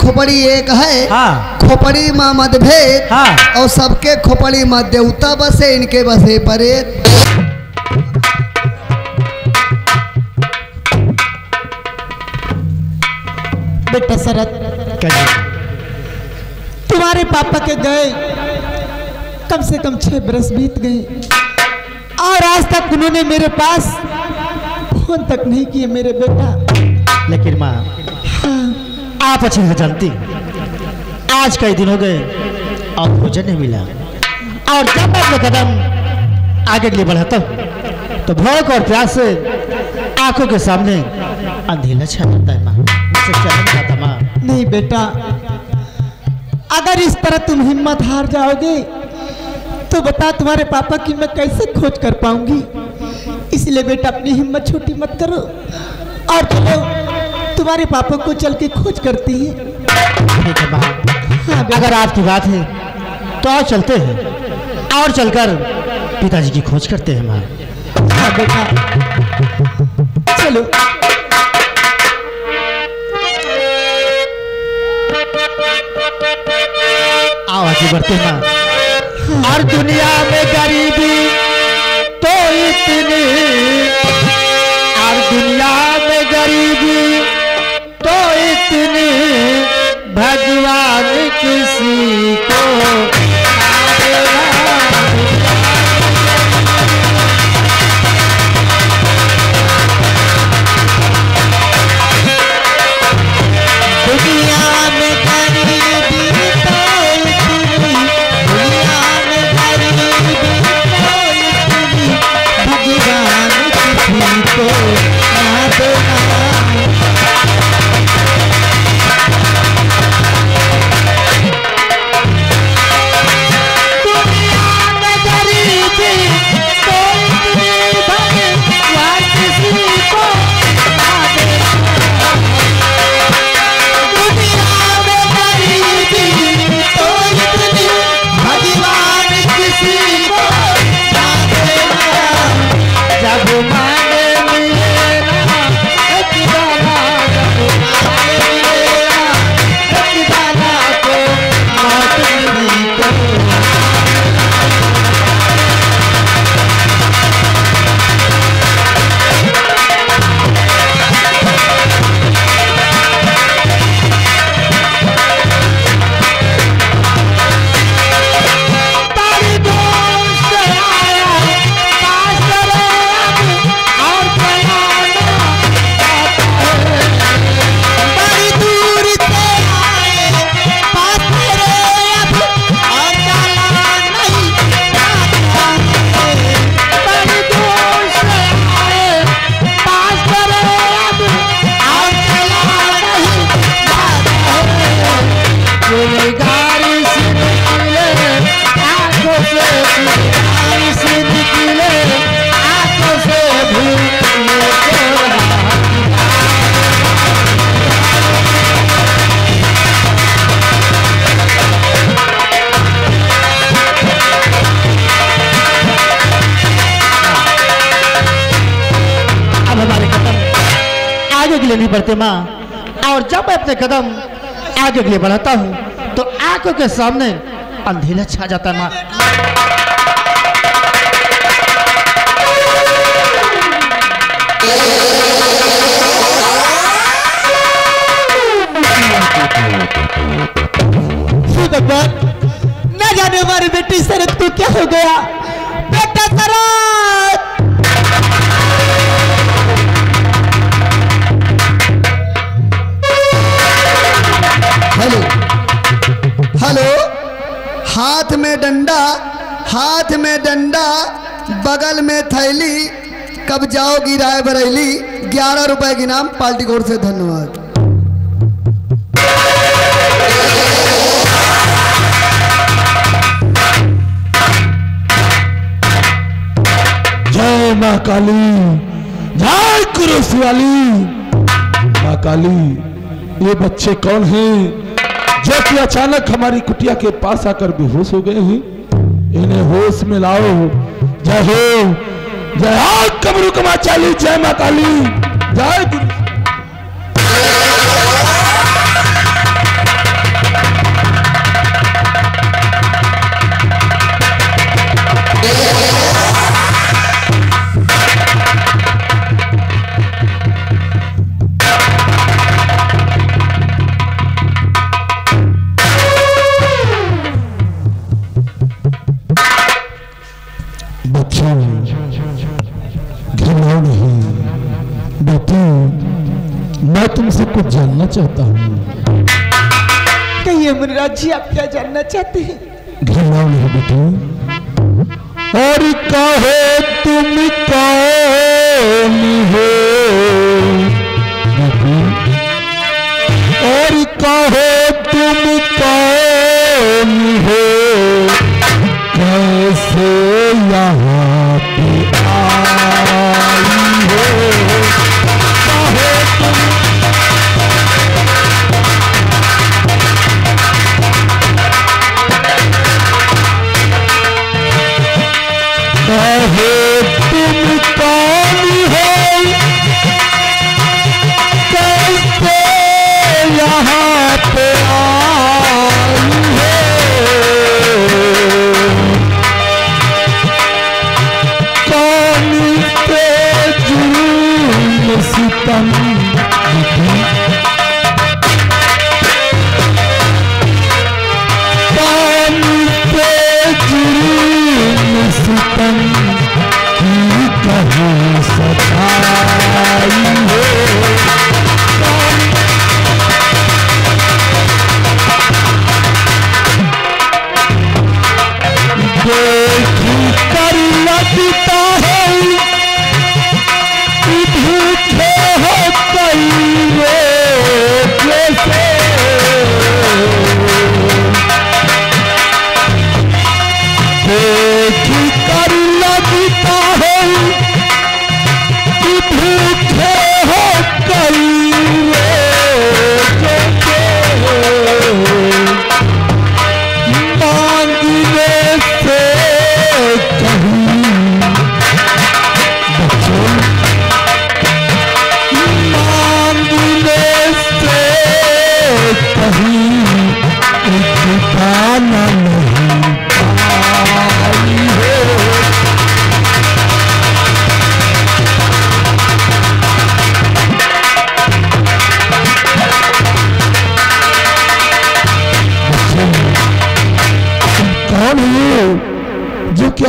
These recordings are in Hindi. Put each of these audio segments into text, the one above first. खोपड़ी एक है हाँ। खोपड़ी माँ मतभेद हाँ। और सबके खोपड़ी माँ देवता बसे, इनके बसे परेत। बेटा शरद, तुम्हारे पापा के गए कम से कम 6 बरस बीत गए और आज तक उन्होंने मेरे पास फोन तक नहीं किए मेरे बेटा। लेकिन माँ आप अच्छे से जानती, आज कई दिन हो गए और भोजन नहीं मिला, और जब मैं अपने कदम आगे के लिए बढ़ाता हूँ तो भूख और प्यास से आंखों के सामने अंधेरा छा जाता है। माँ मुझसे चैन खाता माँ। नहीं बेटा, अगर इस तरह तुम हिम्मत हार जाओगे तो बता तुम्हारे पापा की मैं कैसे खोज कर पाऊंगी। इसलिए बेटा अपनी हिम्मत छोटी मत करो और चलो, तुम्हारे पापा को चल के खोज करती है। अगर आपकी बात है तो आओ चलते हैं और चलकर पिताजी की खोज करते हैं। माँ बेटा चलो। आओ आगे बढ़ते हैं माँ। हर दुनिया में गरीबी तो इतनी, हर दुनिया में गरीबी तो इतनी, भगवान किसी को नहीं बढ़ते माँ। और जब मैं अपने कदम आगे के लिए बढ़ाता हूँ तो आंखों के सामने अंधेरा छा जाता है। माँ न जाने हमारी बेटी शरद को क्या हो गया। बेटा शरद हेलो हेलो, हाथ में डंडा, हाथ में डंडा, बगल में थैली, कब जाओगी रायबरेली। 11 रुपए की नाम पार्टी कोड से धन्यवाद। जय माँ काली, जय कुरुशियाली। माँ काली, ये बच्चे कौन हैं जो कि अचानक हमारी कुटिया के पास आकर बेहोश हो गए हैं? इन्हें होश में लाओ। जय हो, जय हो कमरू कमा चाली, जय मां काली, जय। जानना चाहता हूँ। कहिए मुनिराज जी, आप क्या जानना चाहते हैं? घबराओ नहीं बेटी। और कहो तुम कौन हो, और कहो तुम कौन हो, कैसे यहाँ पे आई हो?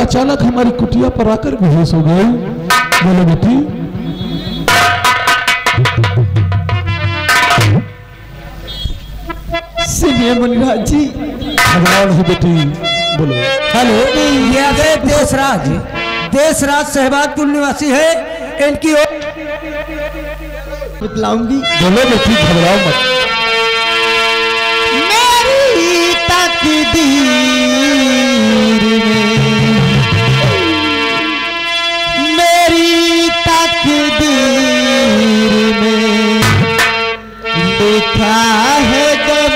अचानक हमारी कुटिया पर आकर बेहोश हो गए। बोलो बेटी। सुनिए मुनिराज जी। भगवान है बेटी, बोलो। हेलो, यह है देशराज। देशराज सहबाजपुर निवासी है। इनकी बतलाऊंगी। बोलो बेटी, घबराओ मत। मेरी तकदीर में, मेरी तकदीर में लिखा है गम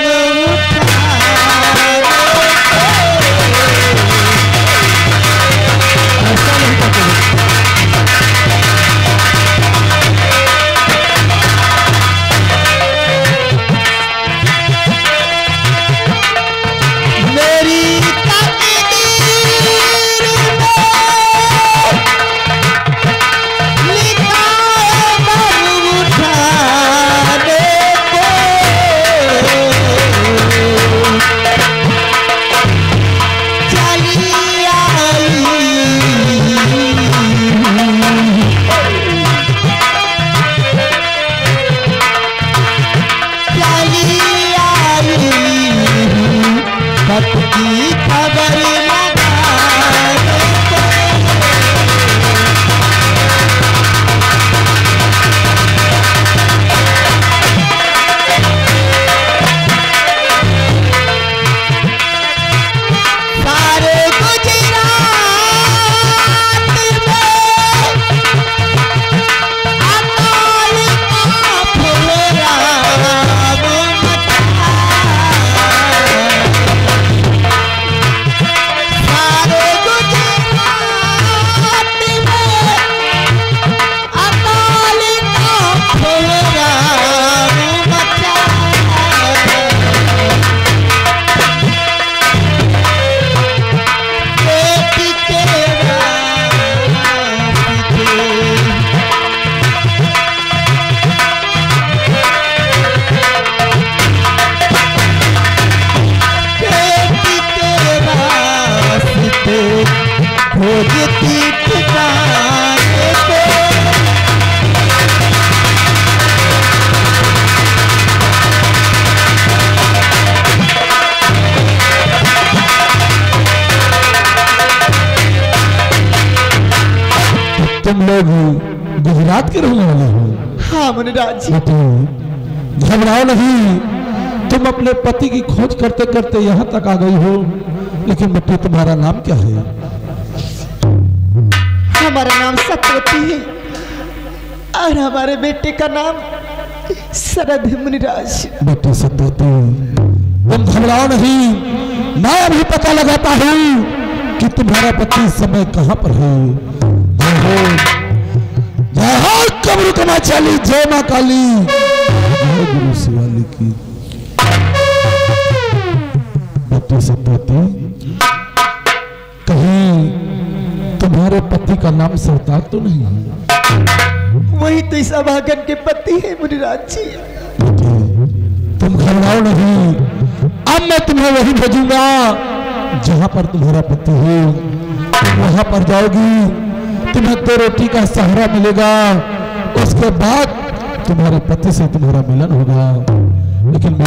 तुम लोग गुजरात के रहने वाले हो? हाँ मुनिराज जी। घबराओ नहीं, तुम अपने पति की खोज करते करते यहाँ तक आ गई हो, लेकिन बेटी तुम्हारा नाम क्या है? हमारा नाम सत्यवती है और हमारे बेटे का नाम शरद है मुनिराज। बेटी सत्यवती, तुम घबराओ नहीं, मैं अभी पता लगाता हूँ कि तुम्हारा पति समय कहाँ पर है। जय हो कबरू कमा चाली, जय माँ काली, जय गुरु शिवाली की। बेटी सत्यवती, कहीं तुम्हारे पति का नाम सरदार तो नहीं है? वही तो इस अभागन के पति है मुनिराज जी। तुम घबराओ नहीं, अब मैं तुम्हें वही भेजूंगा जहां पर तुम्हारा पति हो। तुम वहां पर जाओगी, तुम्हें दो रोटी का सहारा मिलेगा, उसके बाद तुम्हारे पति से तुम्हारा मिलन होगा। लेकिन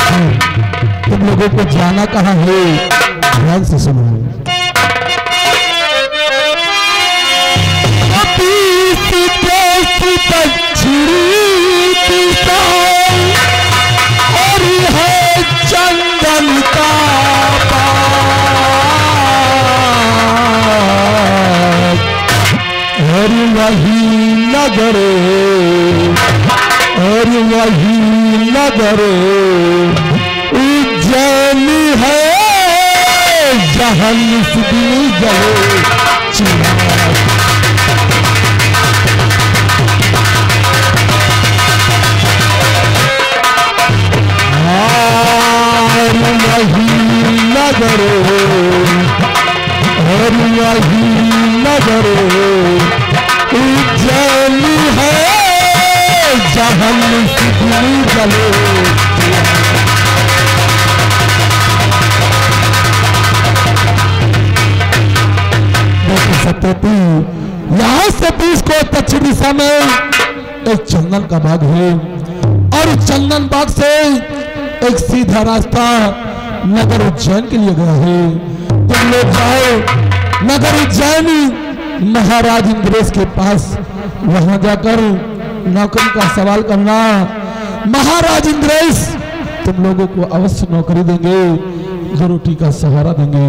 तुम लोगों को जाना कहां है, ध्यान से सुनो। अरे वही नगर उज्जैन है जहाँ सुबीर गए। हर वही नगर उज्जैन है जहाँ सुबीर गए। सत्यवती, यहाँ से 20 को दक्षिण दिशा में एक चंदन का बाग है, और चंदन बाग से एक सीधा रास्ता नगर उज्जैन के लिए गया है। तुम लोग जाओ नगर उज्जैन महाराज इंद्रेश के पास, वहां जाकर नौकरी का सवाल करना। महाराज इंद्रेश तुम लोगों को अवश्य नौकरी देंगे, रोटी का सहारा देंगे।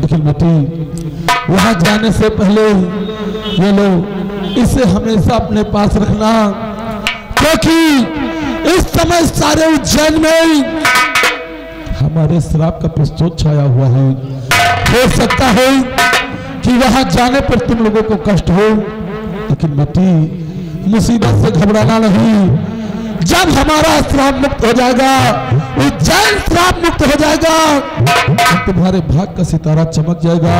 लेकिन बेटी, वहां जाने से पहले ये लो, इसे हमेशा अपने पास रखना, क्योंकि इस समय सारे उज्जैन में हमारे शराब का प्रस्तोत छाया हुआ है। हो सकता है कि वहां जाने पर तुम लोगों को कष्ट हो, लेकिन बेटी मुसीबत से घबराना नहीं। जब हमारा शराब मुक्त हो जाएगा, उज्जैन शराब मुक्त हो जाएगा, तुम्हारे भाग का सितारा चमक जाएगा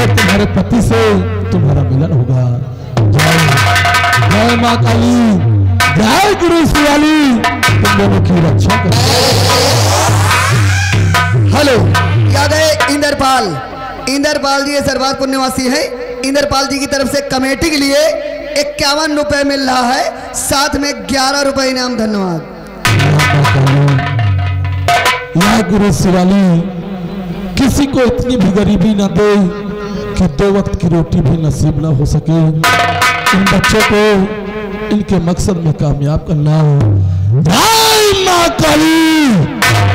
और तुम्हारे पति से तुम्हारा मिलन होगा। जय माँ काली, जय गुरु शिवाली, तुम लोगों की रक्षा करें। हेलो, याद है इंदरपाल जी सरवार पुण्यवासी है। इंदरपाल जी की तरफ से कमेटी के लिए 51 रुपए मिल रहा है, साथ में 11 रुपए इनाम। धन्यवाद। या गुरु शिवाली, किसी को इतनी भी गरीबी ना दे कि 2 वक्त की रोटी भी नसीब ना हो सके। इन बच्चों को इनके मकसद में कामयाब करना। जय माँ काली,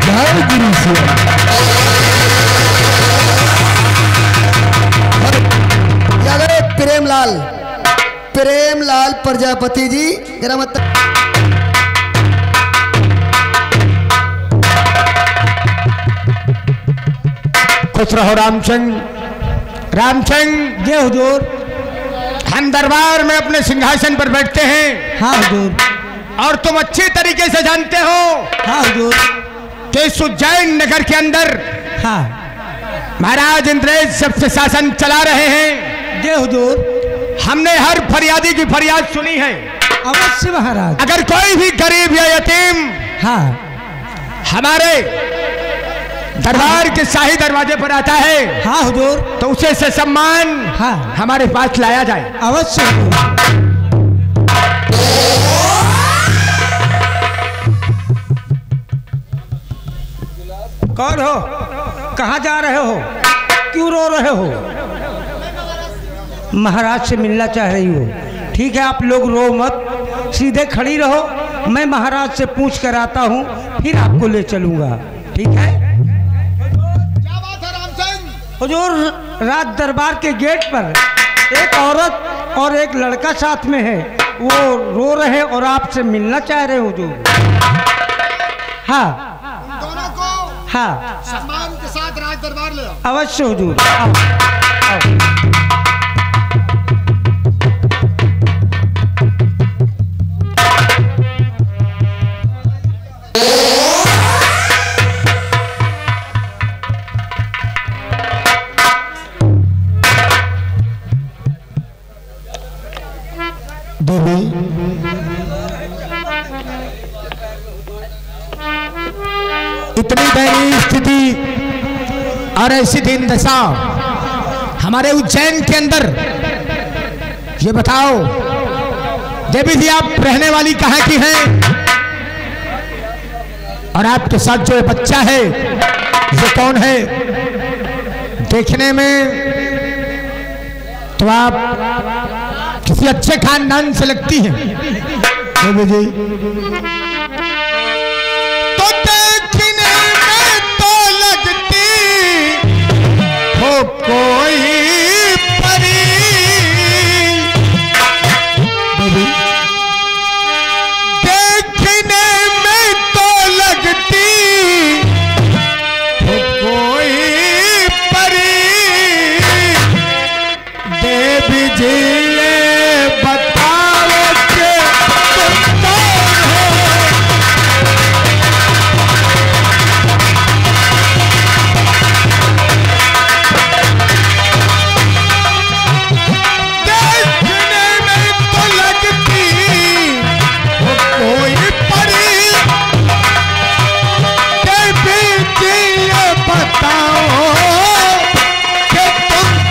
जय गुरु शिवाली। प्रेमलाल प्रजापति जी, जरा मत। खुश रहो रामचंद्र। रामचंद्र जय हुजूर। हम दरबार में अपने सिंहासन पर बैठते हैं। हाँ हुजूर। और तुम अच्छी तरीके से जानते हो। हाँ हुजूर। कि इस उज्जैन नगर के अंदर हाँ महाराज इंद्रेश सबसे शासन चला रहे हैं। जय हुजूर। हमने हर फरियादी की फरियाद सुनी है। अवश्य महाराज। अगर कोई भी गरीब या यतीम हाँ हमारे दरबार के शाही दरवाजे पर आता है हाँ हुजूर, तो उसे से सम्मान हाँ हमारे पास लाया जाए। अवश्य। कौन हो? कहाँ जा रहे हो? क्यों रो रहे हो? महाराज से मिलना चाह रही हो? ठीक है, आप लोग रो मत, सीधे खड़ी रहो, मैं महाराज से पूछ कर आता हूँ, फिर आपको ले चलूँगा। ठीक है। क्या बात है राम सिंह हुजूर, राज दरबार के गेट पर एक औरत और एक लड़का साथ में है, वो रो रहे हैं और आपसे मिलना चाह रहे हुजूर। हाँ दोनों को हाँ सम्मान के साथ राज दरबार ले आओ। अवश्य हुजूर। आओ, आओ। इतनी दयनीय स्थिति और ऐसी दीन दशा हमारे उज्जैन के अंदर, ये बताओ देवी जी आप रहने वाली कहाँ की हैं, और आपके साथ जो बच्चा है ये कौन है? देखने में तो आप किसी अच्छे खानदान से लगती हैं देवी जी, कोई परी देखने में तो लगती कोई परी। देवी जी बताओ के तुम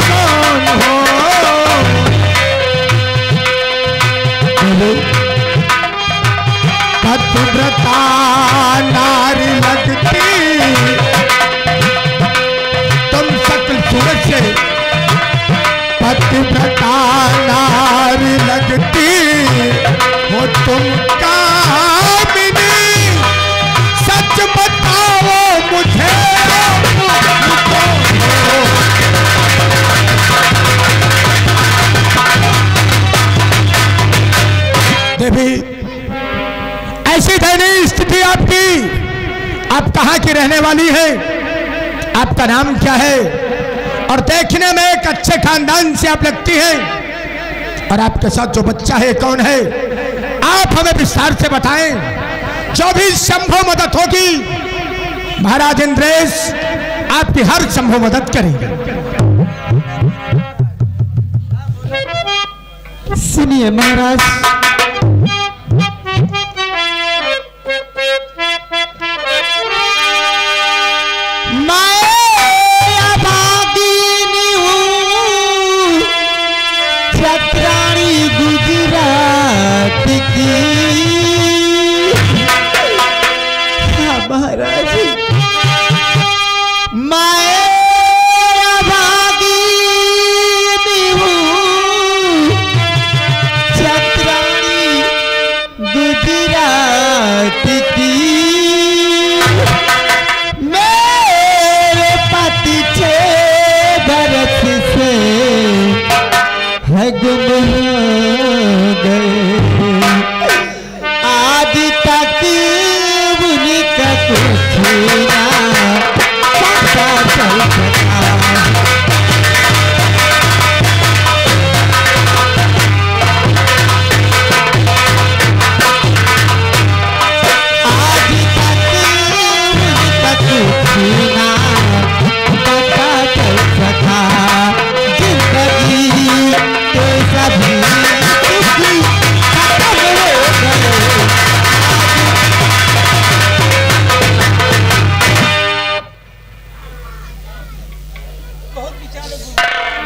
कौन हो? ऐसी दयनीय स्थिति आपकी, आप कहाँ की रहने वाली है, आपका नाम क्या है, और देखने में एक अच्छे खानदान से आप लगती हैं, और आपके साथ जो बच्चा है कौन है? आप हमें विस्तार से बताएं, जो भी संभव मदद होगी महाराज इंद्रेश आपकी हर संभव मदद करेंगे। सुनिए महाराज,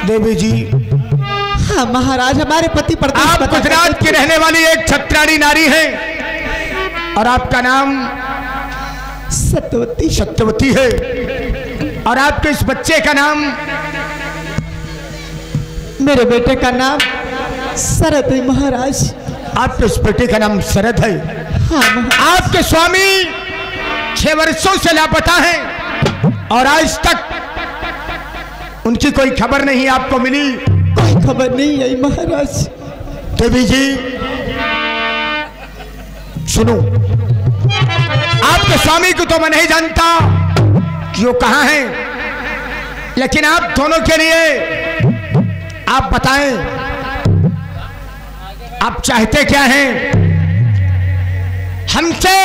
देवी जी हाँ महाराज, हमारे पति आप गुजरात की रहने वाली एक छत्राणी नारी है और आपका नाम सत्यवती सत्यवती है, और आपके इस बच्चे का नाम? मेरे बेटे का नाम शरद है महाराज। आपके उस बेटे का नाम शरद है? हाँ। आपके स्वामी 6 वर्षों से लापता है और आज तक उनकी कोई खबर नहीं आपको मिली? कोई खबर नहीं आई महाराज। देवी जी सुनो, आपके स्वामी को तो मैं नहीं जानता कि वो कहाँ है, लेकिन आप दोनों के लिए आप बताएं आप चाहते क्या हैं, हमसे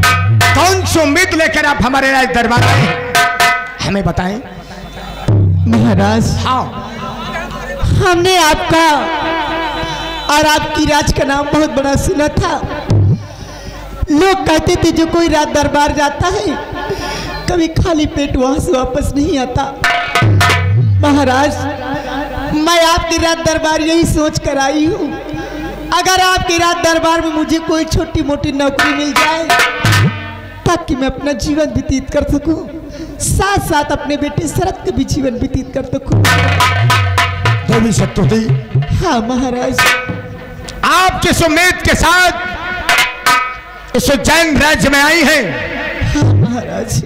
कौन सी उम्मीद लेकर आप हमारे राज दरबार आए, हमें बताएं महाराज। हाँ, हमने आपका और आपकी राज का नाम बहुत बड़ा सुना था। लोग कहते थे जो कोई राज दरबार जाता है कभी खाली पेट वहां से वापस नहीं आता। महाराज मैं आपके राज दरबार यही सोच कर आई हूँ, अगर आपके राज दरबार में मुझे कोई छोटी मोटी नौकरी मिल जाए ताकि मैं अपना जीवन व्यतीत कर सकूं, साथ साथ अपने बेटे शरद का भी जीवन व्यतीत कर सकूं। देवी सत्तोती। हाँ महाराज। आप जिस उम्मीद के साथ इस उज्जैन राज्य में आई हैं, हाँ महाराज,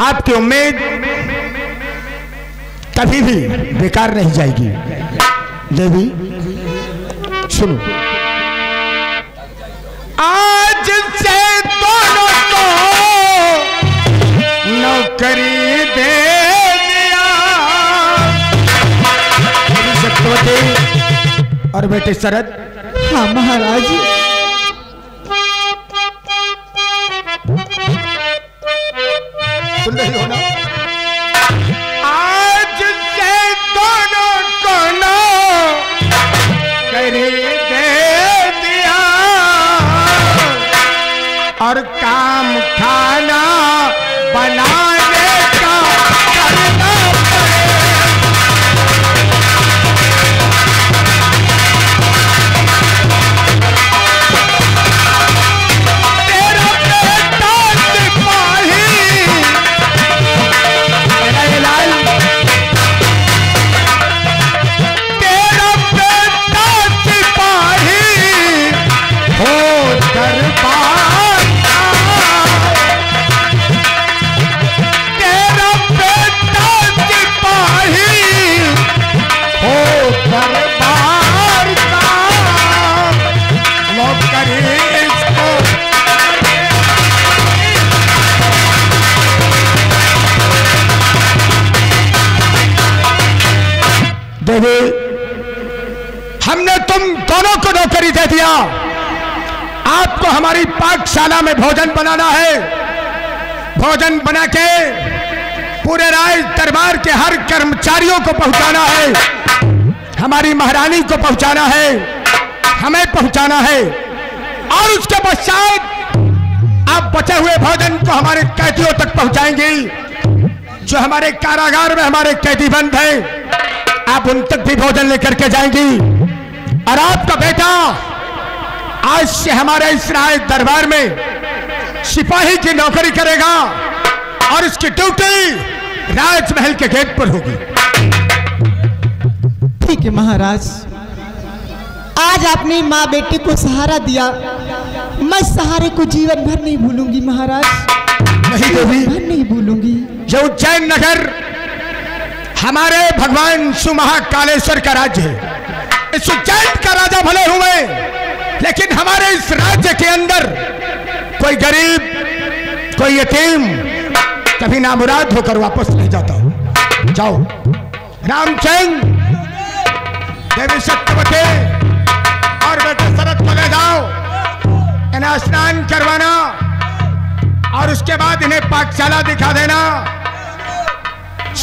आपकी उम्मीद कभी भी बेकार नहीं जाएगी। देवी सुनो, आज से दोनों को नौकरी दे दिया और बेटे शरद। हाँ महाराज। आज से दोनों को नौकरी दे दिया और काम खाना बनाने का करना दिया। आपको हमारी पाकशाला में भोजन बनाना है, भोजन बना के पूरे राज दरबार के हर कर्मचारियों को पहुंचाना है, हमारी महारानी को पहुंचाना है, हमें पहुंचाना है, और उसके पश्चात आप बचे हुए भोजन को हमारे कैदियों तक पहुंचाएंगे। जो हमारे कारागार में हमारे कैदी बंद हैं, आप उन तक भी भोजन लेकर के जाएंगी। और आपका बेटा आज से हमारे इस राज दरबार में सिपाही की नौकरी करेगा और इसकी ड्यूटी राजमहल के गेट पर होगी। ठीक है महाराज। आज आपने माँ बेटे को सहारा दिया, मैं सहारे को जीवन भर नहीं भूलूंगी महाराज। नहीं देवी, भर नहीं भूलूंगी। जो उज्जैन नगर हमारे भगवान सुमहाकालेश्वर का राज्य है, इस उज्जैन का राजा भले हुए, लेकिन हमारे इस राज्य के अंदर कोई गरीब कोई यतीम कभी नामुराद होकर वापस नहीं जाता। जाओ रामचंद्र, देवी सत्यवती और बेटे शरद को ले जाओ, इन्हें स्नान करवाना और उसके बाद इन्हें पाकशाला दिखा देना,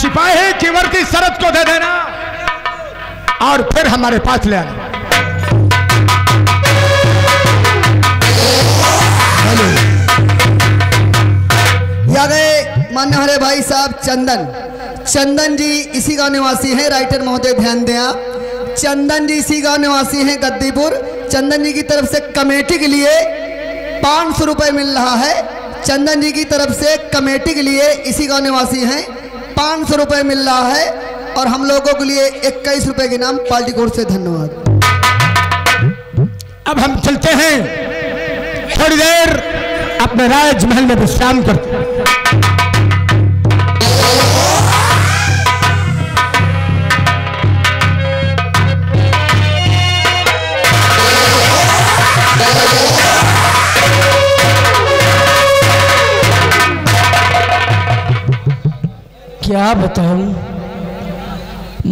सिपाही की वर्दी शरद को दे देना और फिर हमारे पास ले आना। याद है माननीय हमारे भाई साहब चंदन जी इसी गांव निवासी हैं। राइटर महोदय ध्यान दें आप, चंदन जी इसी गांव निवासी हैं गद्दीपुर। चंदन जी की तरफ से कमेटी के लिए 500 रुपये मिल रहा है। चंदन जी की तरफ से कमेटी के लिए इसी गांव निवासी हैं, 500 रुपये मिल रहा है। और हम लोगों के लिए 21 रुपए के नाम पार्टी कोर्ट से धन्यवाद। अब हम चलते हैं, थोड़ी देर अपने राजमहल में विश्राम करते हैं। क्या बताऊं,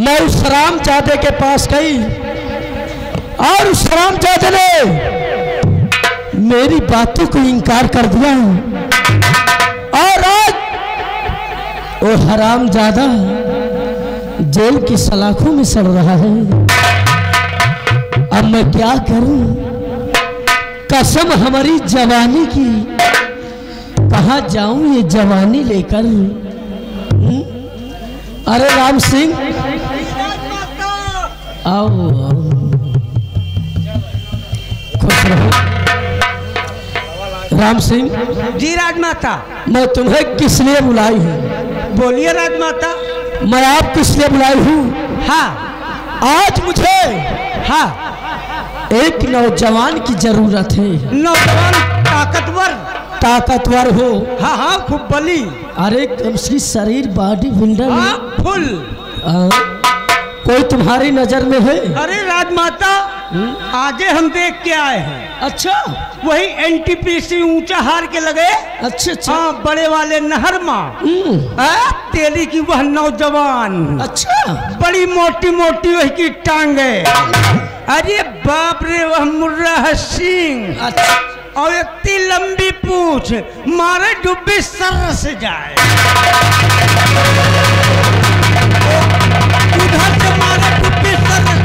मैं उस रामजादे के पास गई और उस रामजादे ने मेरी बातों को इनकार कर दिया और आज वो हरामजादा जेल की सलाखों में सड़ रहा है। अब मैं क्या करूं, कसम हमारी जवानी की, कहाँ जाऊं ये जवानी लेकर। अरे राम सिंह आओ, खुश रहो। राम सिंह जी। राजमाता, मैं तुम्हें किस लिए बुलाई हूँ? बोलिए राजमाता। मैं आप किस लिए बुलाई हूँ? हाँ, आज मुझे हाँ एक नौजवान की जरूरत है। नौजवान ताकतवर हो। हाँ हाँ, खूब बली। अरे कम से शरीर बॉडी बिल्डर फुल। कोई तुम्हारी नजर में है? अरे राजमाता, आगे हम देख के आए हैं। अच्छा, वही NTPC ऊंचा हार के लगे। अच्छा। हाँ, बड़े वाले नहर में तेली की वह नौजवान। अच्छा, बड़ी मोटी मोटी वही की टांगे। अरे बाप रे, वह मुर्रा है सिंह। अच्छा, और इतनी लंबी पूछ, मारे डुब्बी सर से जाए। उधर से मारे डुब्बी सर।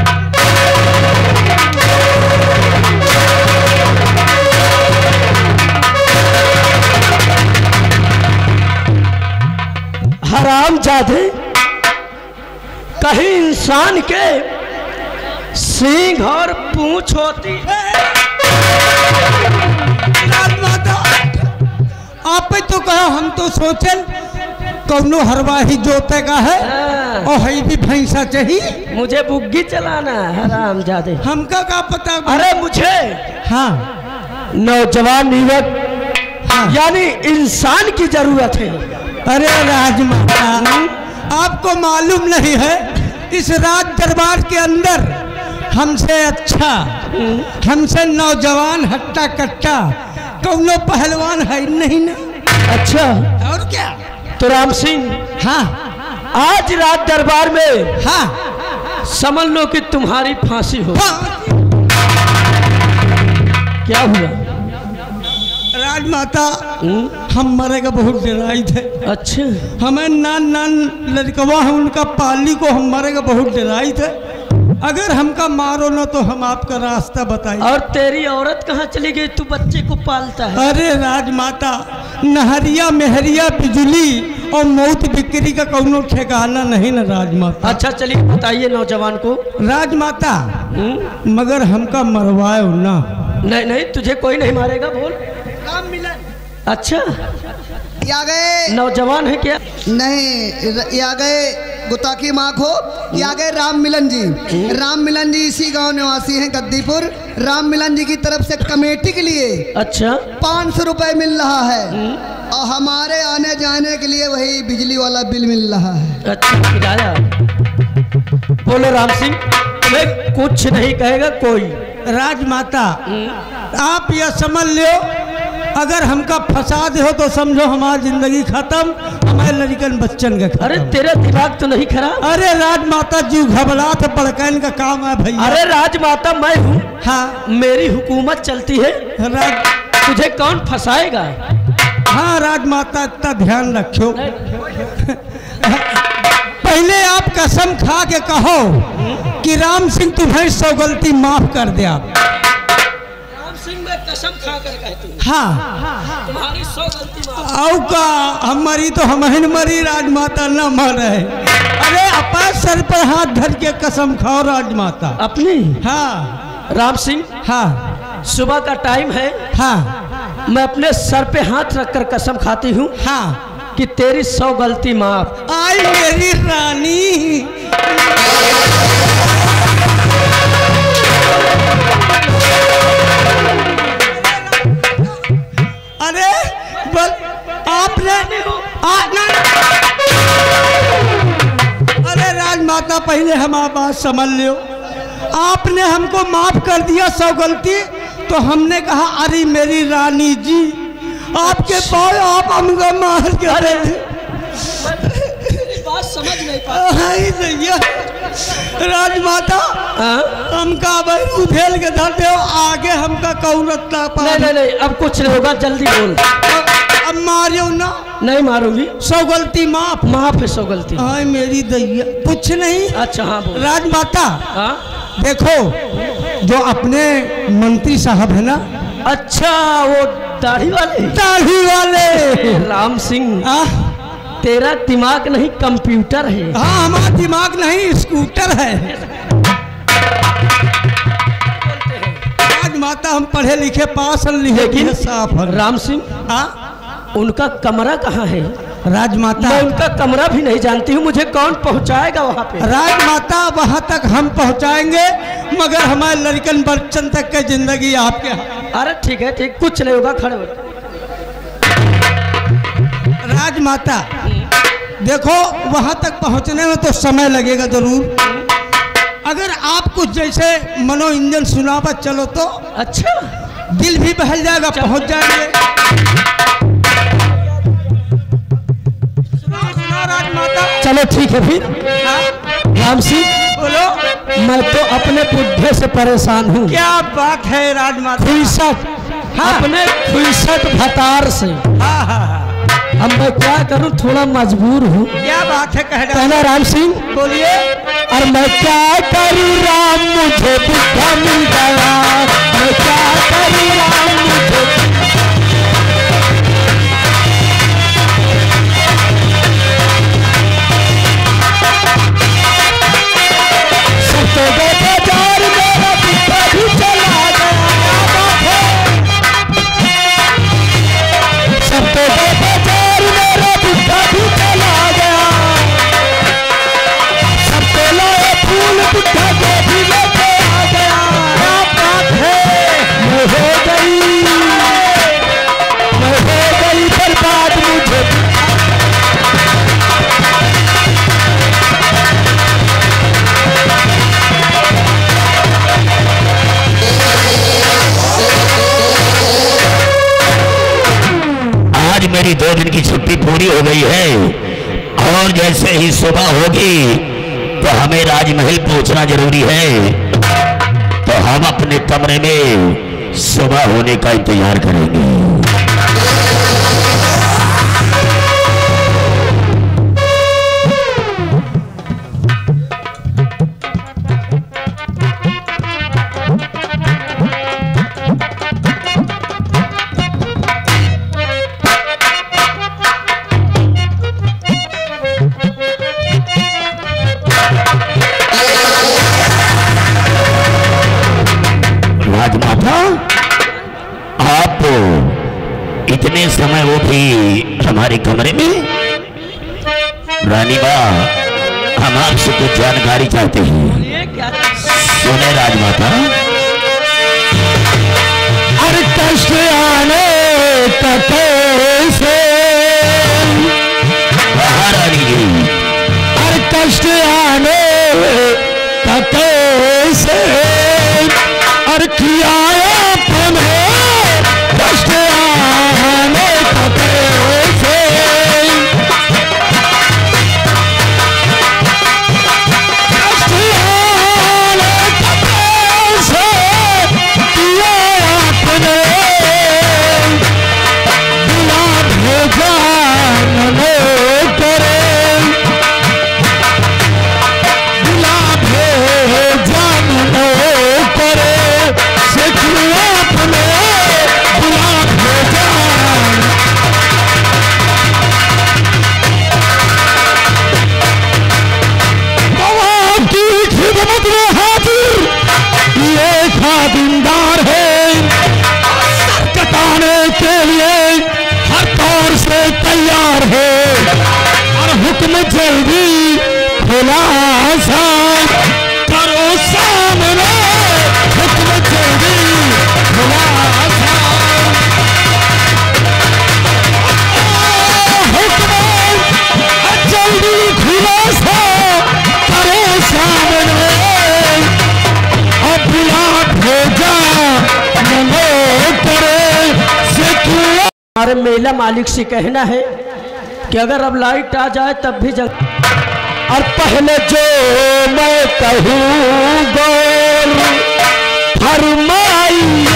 हरामजादे, कहीं इंसान के सींग और पूछ होती है। आप ही तो कहा, हम तो सोचन कौनो हरवाही जोते का है। और है भी भैंसा चाहिए, मुझे बुग्गी चलाना है। हरामजादे, हमका क्या पता। अरे मुझे हाँ नौजवान युवक हाँ। यानी इंसान की जरूरत है। अरे राजमाता, आपको मालूम नहीं है, इस राज दरबार के अंदर हमसे अच्छा, हमसे नौजवान हट्टा कट्टा कौनो पहलवान है नहीं ना। अच्छा, और क्या? तो राम सिंह हाँ, आज रात दरबार में हाँ समझ लो कि तुम्हारी फांसी हो। क्या हुआ राजमाता? हम मरेगा बहुत डराई थे। अच्छा, हमें नान नान लड़कवा है उनका पाली को, हम मरेगा बहुत डराई थे। अगर हमका मारो ना तो हम आपका रास्ता बताएं। और तेरी औरत कहाँ चली गई, तू बच्चे को पालता है? अरे राजमाता, नहरिया मेहरिया बिजली और मौत बिक्री का कौनो ठिकाना नहीं ना राजमाता। अच्छा चलिए, बताइए नौजवान को। राजमाता मगर हमका मरवाओ ना। नहीं नहीं, तुझे कोई नहीं मारेगा, बोल। राम मिलन। अच्छा, या गए नौजवान है क्या? नहीं, या गए गुताकी माँ को, या गए राम मिलन जी। राम मिलन जी इसी गांव निवासी हैं, गद्दीपुर। राम मिलन जी की तरफ से कमेटी के लिए अच्छा 500 रुपए मिल रहा है, और हमारे आने जाने के लिए वही बिजली वाला बिल मिल रहा है। अच्छा किराया। बोलो राम सिंह, तुम्हें कुछ नहीं कहेगा कोई? राजमाता आप यह समझ लो, अगर हमका फसाद हो तो समझो हमारी जिंदगी खत्म, हमारे लड़कन बच्चन का खत्म। अरे तेरा दिमाग तो नहीं खराब? अरे राजमाता जी, घबराहट बड़कन का काम है भैया। अरे राजमाता मैं हूँ हाँ, मेरी हुकूमत चलती है। तुझे कौन फसाएगा? हाँ राजमाता, इतना ध्यान रखो। पहले आप कसम खा के कहो कि राम सिंह तुम्हें सौ गलती माफ कर दे। आप कसम खा कर कहती हूँ हाँ, तुम्हारी सौ गलती माफ। आओ का हम मरी तो हमहन मरी, राजमाता ना मरे। अरे अपने सर पर हाथ धर के कसम खाओ राजमाता अपनी। हाँ राम सिंह हाँ, सुबह का टाइम है हाँ, मैं अपने सर पे हाथ रखकर कसम खाती हूँ हाँ कि तेरी 100 गलती माफ। आई मेरी रानी, अरे बल आप रहने हो ना। अरे राजमाता पहले हमारी बात समझ लियो। आपने हमको माफ कर दिया 100 गलती, तो हमने कहा अरे मेरी रानी जी आपके पास आप हमको मार के अरे बात समझ नहीं पाए। राजमाता हमका भाई उधेल के धरते हो, आगे हमका कौन रत्ता पा। नहीं अब कुछ नहीं होगा, जल्दी बोल। अब मारियो ना। नहीं मारूंगी, 100 गलती माफ। माफ है 100 गलती। हाय मेरी दैया कुछ नहीं। अच्छा हाँ बोल। राजमाता देखो जो अपने मंत्री साहब है ना, अच्छा वो दाढ़ी वाले राम सिंह, तेरा दिमाग नहीं कंप्यूटर है। हाँ हमारा दिमाग नहीं स्कूटर है। राजमाता हम पढ़े लिखे पास लिखे साफ। राम सिंह उनका कमरा कहाँ है? राजमाता मैं उनका कमरा भी नहीं जानती हूँ, मुझे कौन पहुँचाएगा वहाँ पे? राजमाता वहाँ तक हम पहुँचाएंगे, मगर हमारे लड़कन बच्चन तक की जिंदगी आपके। अरे ठीक है ठीक, कुछ नहीं होगा, खड़े हो। राजमाता देखो वहाँ तक पहुँचने में तो समय लगेगा जरूर, अगर आप कुछ जैसे मनोरंजन सुनावा चलो तो अच्छा दिल भी बहल जाएगा, पहुँच जाएंगे। चलो ठीक है फिर। राम सिंह बोलो। मैं तो अपने बुद्धे से परेशान हूँ। क्या बात है राजमाता? फुर्सत अपने फुर्सत भतार से। हाँ हाँ हाँ अब मैं क्या करूँ, थोड़ा मजबूर हूँ। क्या बात है कहना राम सिंह बोलिए। और मैं क्या करूँ राम, मुझे बुद्धा मिल गया। मैं क्या करूँ राम, मुझे मेरी 2 दिन की छुट्टी पूरी हो गई है, और जैसे ही सुबह होगी तो हमें राजमहल पहुंचना जरूरी है, तो हम अपने कमरे में सुबह होने का इंतजार करेंगे। समय वो थी हमारे कमरे में। रानी बा हम आपसे कुछ जानकारी चाहते हैं। सुने राजमाता। अरे कष्ट आने तक से रानी जी। अरे कष्ट आने तक से और किया मौत में जल्दी खुलासा करो सामने, मौत में जल्दी खुलासा। जल्दी खुलासा करो सामने, अभी आप भेजा हमारे मेला मालिक से कहना है कि अगर अब लाइट आ जाए तब भी जग। और पहले जो मैं कहूँ बोल फरमाई